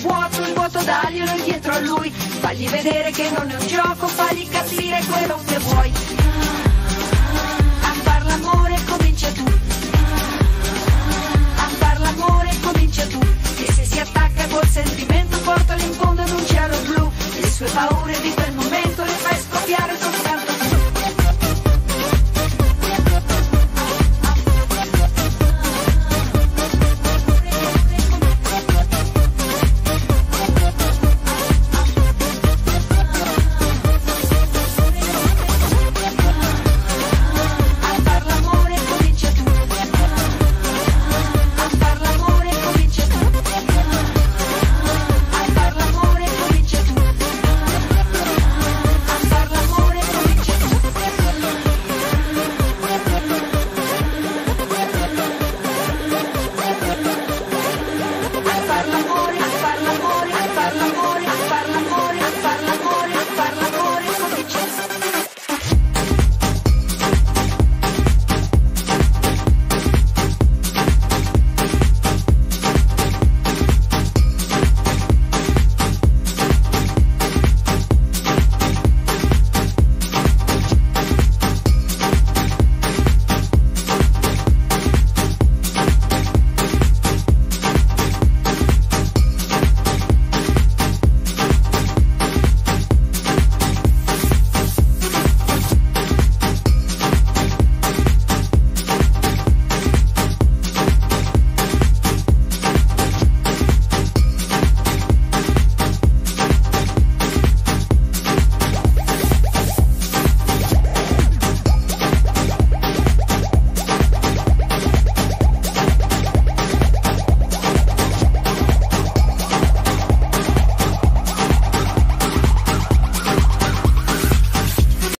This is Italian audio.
il vuoto daglielo dietro a lui, fagli vedere che non è un gioco, fagli capire quello che vuoi. A far l'amore comincia tu, a far l'amore comincia tu, che se si attacca col sentimento